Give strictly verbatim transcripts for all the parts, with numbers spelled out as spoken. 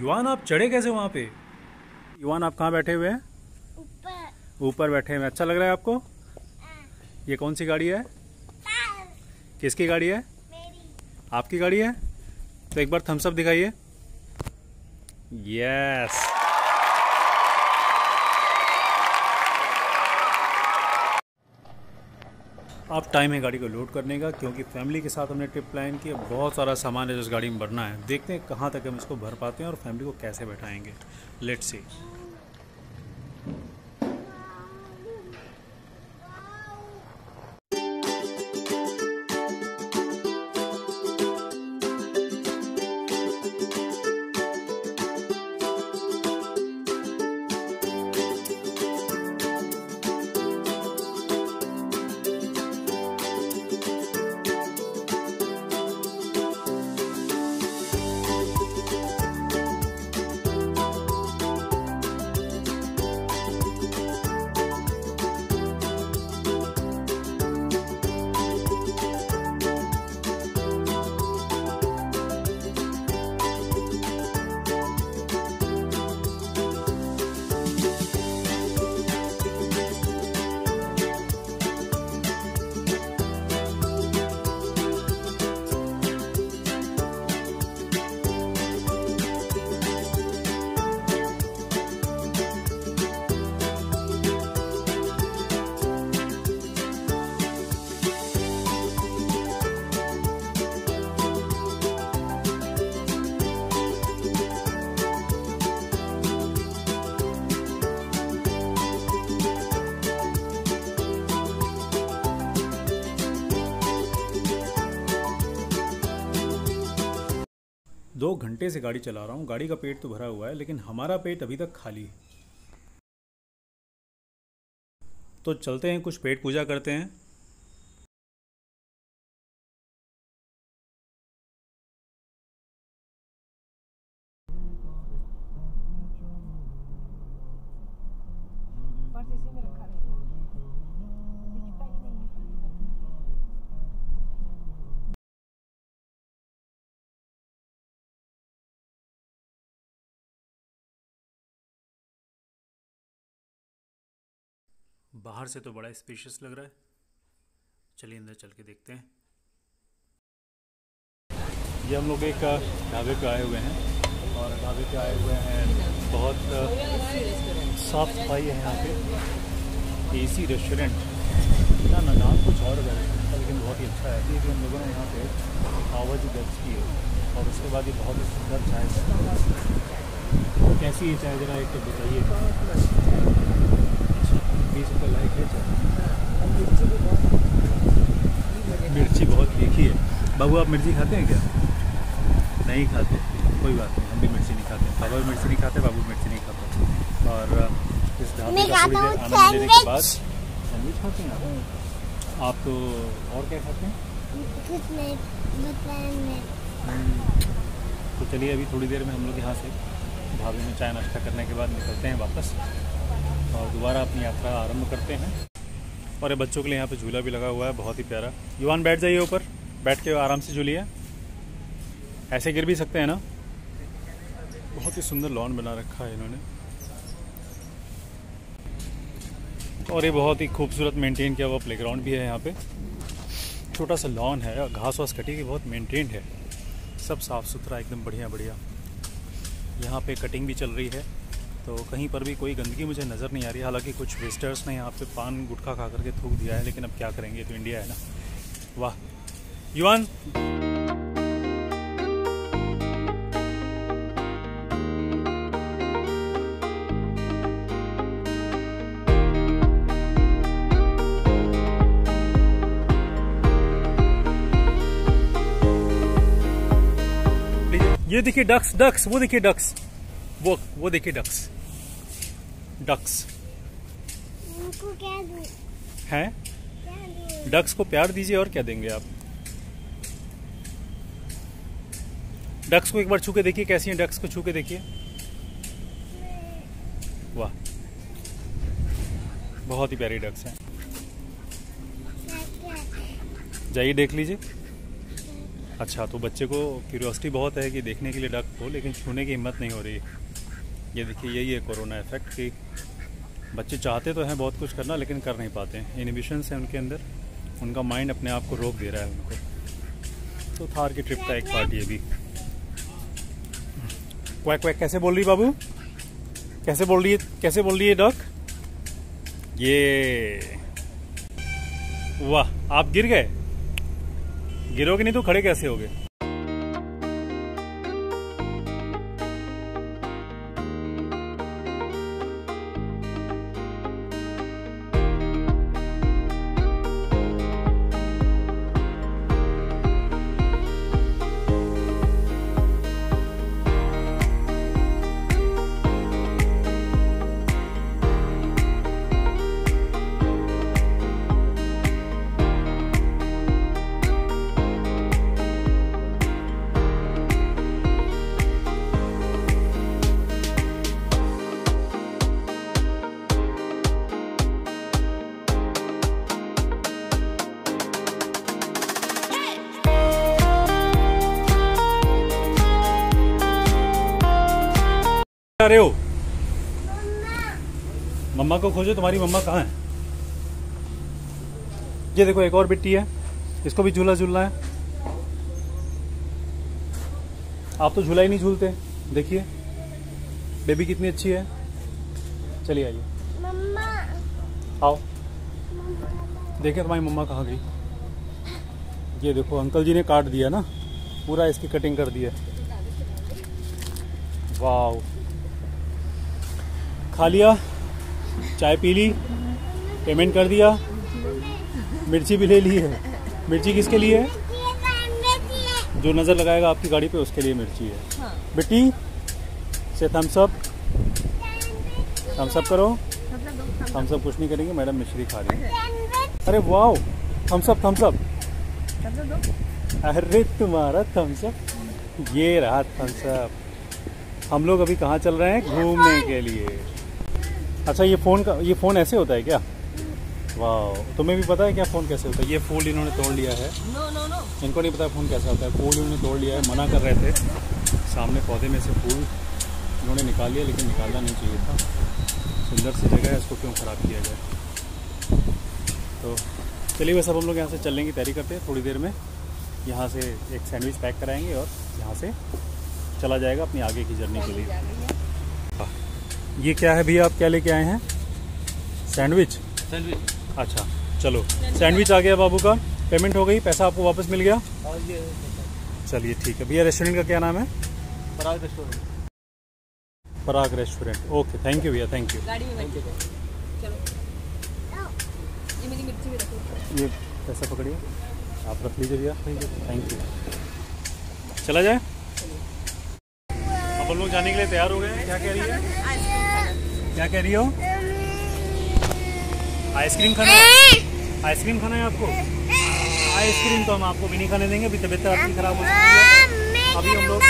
युवान, आप चढ़े कैसे वहाँ पे? युवान, आप कहाँ बैठे हुए हैं? ऊपर। ऊपर बैठे हुए। अच्छा लग रहा है आपको? ये कौन सी गाड़ी है? किसकी गाड़ी है? मेरी। आपकी गाड़ी है? तो एक बार थम्स अप दिखाइए। यस। अब टाइम है गाड़ी को लोड करने का, क्योंकि फैमिली के साथ हमने ट्रिप प्लान की। बहुत सारा सामान है जो इस गाड़ी में भरना है। देखते हैं कहाँ तक हम इसको भर पाते हैं और फैमिली को कैसे बैठाएंगे। Let's see. दो घंटे से गाड़ी चला रहा हूँ, गाड़ी का पेट तो भरा हुआ है, लेकिन हमारा पेट अभी तक खाली है। तो चलते हैं, कुछ पेट पूजा करते हैं। बाहर से तो बड़ा स्पेशियस लग रहा है, चलिए अंदर चल के देखते हैं। ये हम लोग एक ढाबे पे आए हुए हैं और ढाबे पे आए हुए हैं बहुत साफ सफाई है यहाँ पे। एसी रेस्टोरेंट ना ना नाम कुछ और है, लेकिन बहुत ही अच्छा है। ये भी हम लोगों ने यहाँ पे आवाज़ दर्ज की है और उसके बाद ये बहुत ही सुंदर चाय है। कैसी ये चाय जरा एक बताइए। मिर्ची बहुत तीखी है। बाबू, आप मिर्ची खाते हैं क्या? नहीं खाते? कोई बात नहीं, हम भी मिर्ची नहीं खाते। पापा मिर्ची नहीं खाते, बाबू मिर्ची नहीं खाते। और इस ढाबे का थोड़ी देर आनंद लेने के बाद सैंडविच खाते हैं आप। आप तो और क्या खाते हैं? तो चलिए, अभी थोड़ी देर में हम लोग यहाँ से ढाबे में चाय नाश्ता करने के बाद निकलते हैं वापस और दोबारा अपनी यात्रा आरंभ करते हैं। और ये बच्चों के लिए यहाँ पे झूला भी लगा हुआ है, बहुत ही प्यारा। युवान, बैठ जाइए ऊपर, बैठ के आराम से झूलिए। ऐसे गिर भी सकते हैं ना। बहुत ही सुंदर लॉन बना रखा है इन्होंने और ये बहुत ही खूबसूरत मेंटेन किया हुआ प्लेग्राउंड भी है। यहाँ पे छोटा सा लॉन है, घास वास कटी हुई, बहुत मेनटेन्ड है, सब साफ़ सुथरा, एकदम बढ़िया बढ़िया। यहाँ पर कटिंग भी चल रही है, तो कहीं पर भी कोई गंदगी मुझे नज़र नहीं आ रही। हालांकि कुछ वेस्टर्स ने यहाँ पे पान गुटखा खा करके थूक दिया है, लेकिन अब क्या करेंगे, तो इंडिया है ना। वाह युवान। ये देखिए डक्स, डक्स वो देखिए डक्स, वो वो देखिए डक्स, डक्स उनको क्या दूं? हैं? क्या दूं? डक्स को प्यार दीजिए, और क्या देंगे आप? डक्स को एक बार छू के देखिए कैसी है, डक्स को छू के देखिए। वाह, बहुत ही प्यारी डक्स हैं। जाइए देख लीजिए। अच्छा, तो बच्चे को क्यूरियोसिटी बहुत है कि देखने के लिए डक को, लेकिन छूने की हिम्मत नहीं हो रही। ये देखिए, यही है कोरोना इफेक्ट कि बच्चे चाहते तो हैं बहुत कुछ करना, लेकिन कर नहीं पाते हैं। इनहिबिशंस हैं उनके अंदर, उनका माइंड अपने आप को रोक दे रहा है उनको। तो थार की ट्रिप का एक पार्ट ये भी। क्वैक क्वैक कैसे बोल रही बाबू, कैसे बोल रही है, कैसे बोल रही है डक। ये वाह, आप गिर गए। गिरोगे नहीं तो खड़े कैसे हो गए। रहे हो मम्मा को खोजो, तुम्हारी मम्मा कहाँ है। ये देखो, एक और बिट्टी है, इसको भी झूला झूलना है। आप तो झूला ही नहीं झूलते। देखिए बेबी कितनी अच्छी है। चलिए आइए मम्मा, आओ। देखिए तुम्हारी मम्मा कहाँ गई। ये देखो, अंकल जी ने काट दिया ना, पूरा इसकी कटिंग कर दिया। वाह, खा लिया, चाय पी ली, पेमेंट कर दिया, मिर्ची भी ले ली है। मिर्ची किसके लिए है? जो नज़र लगाएगा आपकी गाड़ी पे उसके लिए मिर्ची है। बेटी से थम्स अप, थम्स अप करो। थम्स अप कुछ नहीं करेंगे, मैडम मिश्री खा रही है। अरे wow, thumbs up thumbs up, अरे तुम्हारा थम्स अप। ये रहा थम्स अप। हम लोग अभी कहाँ चल रहे हैं? घूमने के लिए। अच्छा, ये फ़ोन का, ये फ़ोन ऐसे होता है क्या? वाह, तुम्हें भी पता है क्या फ़ोन कैसे होता है? ये फूल इन्होंने तोड़ लिया है। नो नो नो, इनको नहीं पता फ़ोन कैसा होता है। फूल इन्होंने तोड़ लिया है, मना कर रहे थे। सामने पौधे में से फूल इन्होंने निकाल लिया, लेकिन निकालना नहीं चाहिए था। सुंदर सी जगह है, उसको क्यों ख़राब किया जाए। तो चलिए, वैसे हम लोग यहाँ से चलने की तैयारी करते हैं। थोड़ी देर में यहाँ से एक सैंडविच पैक कराएँगे और यहाँ से चला जाएगा अपनी आगे की जर्नी के लिए। ये क्या है भैया, आप क्या लेके आए हैं? सैंडविच। सैंडविच, अच्छा चलो, सैंडविच आ गया बाबू का। पेमेंट हो गई, पैसा आपको वापस मिल गया। चलिए ठीक है भैया। रेस्टोरेंट का क्या नाम है? Parag restaurant. Parag restaurant, okay. Thank you भैया, थैंक यू। गाड़ी में चलो, ये पैसा पकड़िए, आप रख लीजिए भैया, थैंक यू। चला जाए, हम लोग जाने के लिए तैयार हो गए। क्या कह रही है, क्या कह रही हो? आइसक्रीम खाना है, आइसक्रीम खाना है आपको। आइसक्रीम तो हम आपको भी नहीं खाने देंगे, अभी तबीयत आपकी खराब हो सकती है। अभी हम लोग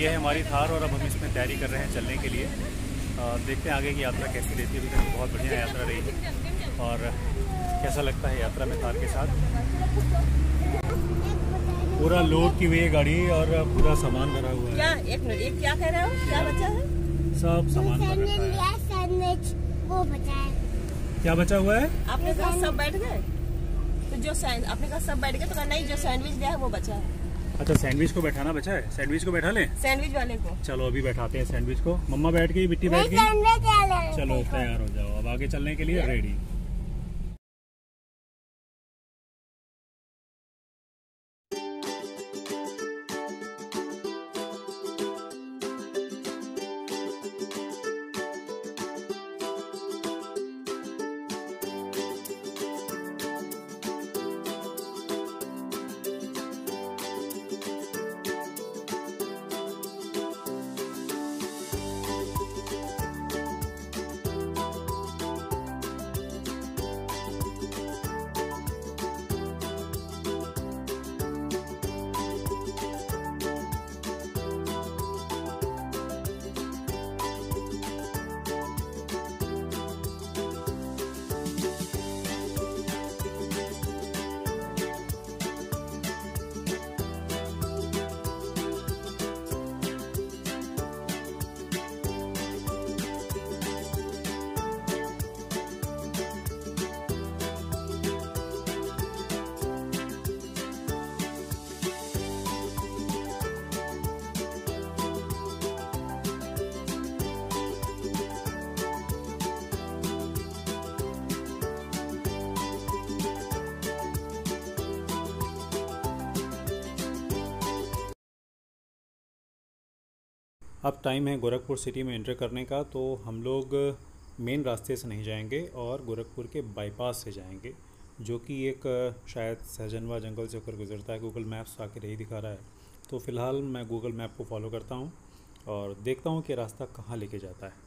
ये है हमारी थार, और अब हम इसमें तैयारी कर रहे हैं चलने के लिए। देखते हैं आगे की यात्रा कैसी रहती है। अभी तक बहुत बढ़िया यात्रा रही है, और कैसा लगता है यात्रा में थार के साथ। पूरा लोड की हुई है गाड़ी और पूरा सामान भरा हुआ है। क्या एक मिनट, एक क्या कह रहे हो, क्या बचा है? सब सामान भर रखा है, सैंडविच वो बचा है। क्या बचा हुआ है? आपने कहा सब बैठ गए, तो जो आपने कहा सब बैठ गए तो कहा नहीं, जो सैंडविच दिया है वो बचा है। अच्छा, सैंडविच को बैठाना बचा है। सैंडविच को बैठा ले, सैंडविच वाले को। चलो अभी बैठाते हैं सैंडविच को। मम्मा बैठ गई, बिट्टी बैठ गई। चलो तैयार हो जाओ, अब आगे चलने के लिए रेडी। अब टाइम है गोरखपुर सिटी में एंटर करने का, तो हम लोग मेन रास्ते से नहीं जाएंगे और गोरखपुर के बाईपास से जाएंगे, जो कि एक शायद सहजनवा जंगल से होकर गुजरता है। गूगल मैप्स आके यही दिखा रहा है, तो फ़िलहाल मैं गूगल मैप को फॉलो करता हूँ और देखता हूँ कि रास्ता कहाँ लेके जाता है।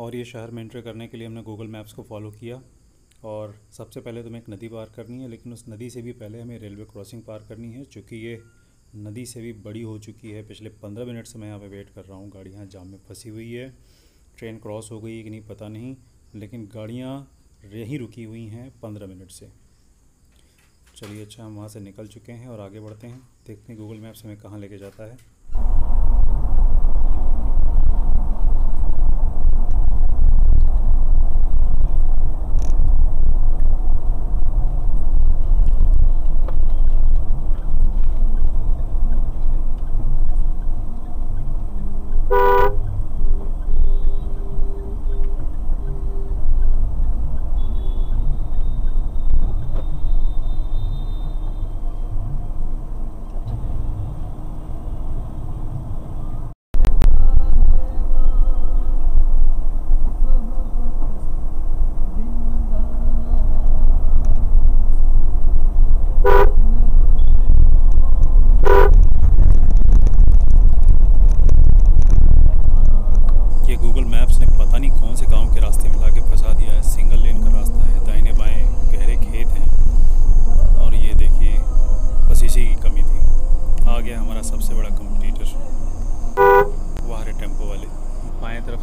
और ये शहर में एंटर करने के लिए हमने गूगल मैप्स को फॉलो किया और सबसे पहले तो हमें एक नदी पार करनी है, लेकिन उस नदी से भी पहले हमें रेलवे क्रॉसिंग पार करनी है, चूँकि ये नदी से भी बड़ी हो चुकी है। पिछले पंद्रह मिनट से मैं यहाँ पे वेट कर रहा हूँ, गाड़ियाँ जाम में फंसी हुई है, ट्रेन क्रॉस हो गई है कि नहीं पता नहीं, लेकिन गाड़ियाँ यहीं रुकी हुई हैं पंद्रह मिनट से। चलिए, अच्छा हम वहाँ से निकल चुके हैं और आगे बढ़ते हैं, देखते हैं गूगल मैप्स हमें कहाँ लेके जाता है।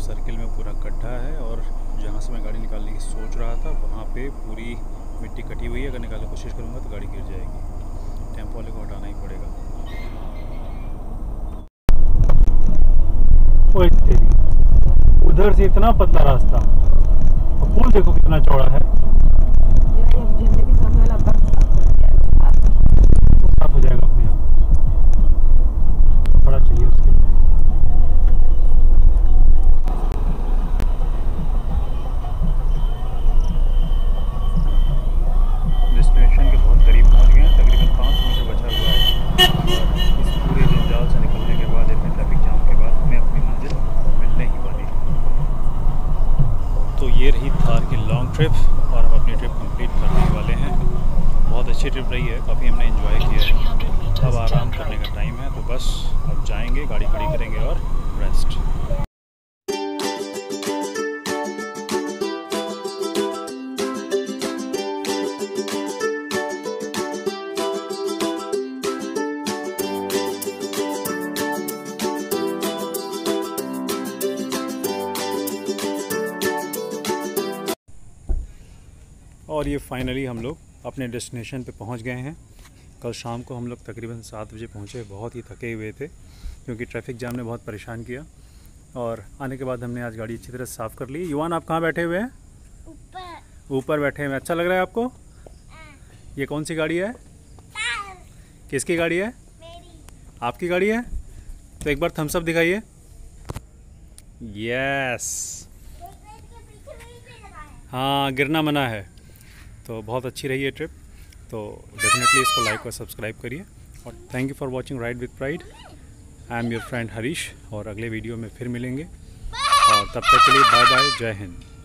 सर्किल में पूरा गड्ढा है और जहाँ से मैं गाड़ी निकालने की सोच रहा था वहाँ पे पूरी मिट्टी कटी हुई है, अगर निकालने की कोशिश करूँगा तो गाड़ी गिर जाएगी। टेम्पो वाले को हटाना ही पड़ेगा। ओए तेरी, उधर से इतना पतला रास्ता और पुल देखो कितना चौड़ा है। ये रही थार की लॉन्ग ट्रिप और हम अपनी ट्रिप कंप्लीट करने वाले हैं। बहुत अच्छी ट्रिप रही है, काफ़ी हमने एंजॉय किया है। अब आराम करने का टाइम है, तो बस अब जाएंगे, गाड़ी खड़ी करेंगे और रेस्ट। और ये फाइनली हम लोग अपने डेस्टिनेशन पे पहुंच गए हैं। कल शाम को हम लोग तकरीबन सात बजे पहुंचे, बहुत ही थके हुए थे क्योंकि ट्रैफिक जाम ने बहुत परेशान किया। और आने के बाद हमने आज गाड़ी अच्छी तरह साफ़ कर ली। युवान, आप कहाँ बैठे हुए हैं? ऊपर ऊपर बैठे हुए। अच्छा लग रहा है आपको? ये कौन सी गाड़ी है? किसकी गाड़ी है? मेरी। आपकी गाड़ी है? तो एक बार थम्स अप दिखाइए। यस, हाँ, गिरना मना है। तो बहुत अच्छी रही है ट्रिप, तो डेफिनेटली इसको लाइक और सब्सक्राइब करिए। और thank you for watching ride with pride. I am your friend Harish और अगले वीडियो में फिर मिलेंगे, और तब तक के लिए बाय बाय, जय हिंद।